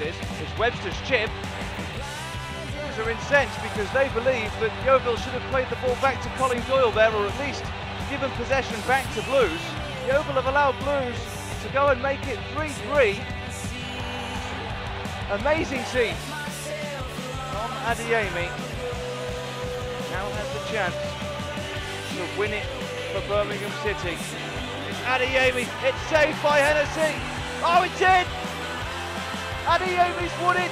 this. It's Webster's chip. Blues are incensed because they believe that Yeovil should have played the ball back to Colin Doyle there, or at least given possession back to Blues. Yeovil have allowed Blues to go and make it 3-3. Amazing scene from Adeyemi. Now has the chance to win it for Birmingham City. It's Adeyemi, it's saved by Hennessy. Oh, it's in! Adeyemi's won it!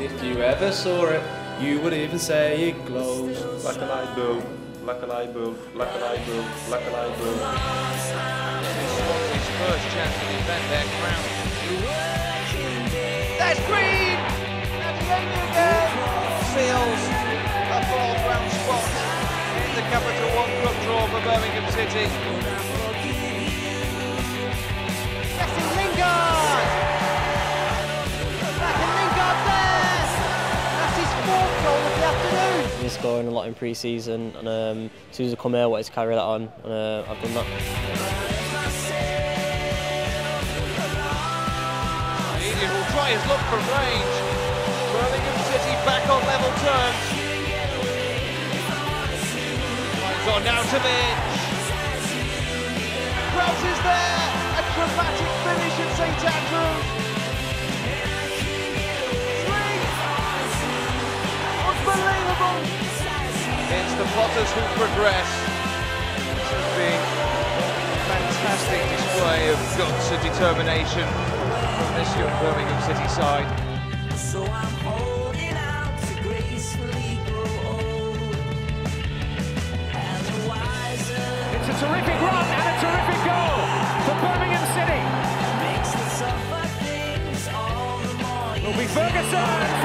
If you ever saw it, you would even say it glows like a light bulb, like a light bulb, like a light bulb, like a light bulb. His first chance to defend their crown. That's green. That's Lenny again. Seals a fourth-round spot in the Capital One Cup draw for Birmingham City. Scoring a lot in pre-season, and as soon as I come here I wanted to carry that on, and I've done that. He will try his look from range. Birmingham City back on level terms. Finds on now to Midge. Krause is there, a dramatic finish at St Andrews. It's the Potters who progress. This has been a fantastic display of guts and determination from this young Birmingham City side. So I'm holding out to gracefully grow old. It's a terrific run and a terrific goal for Birmingham City. It'll be Ferguson.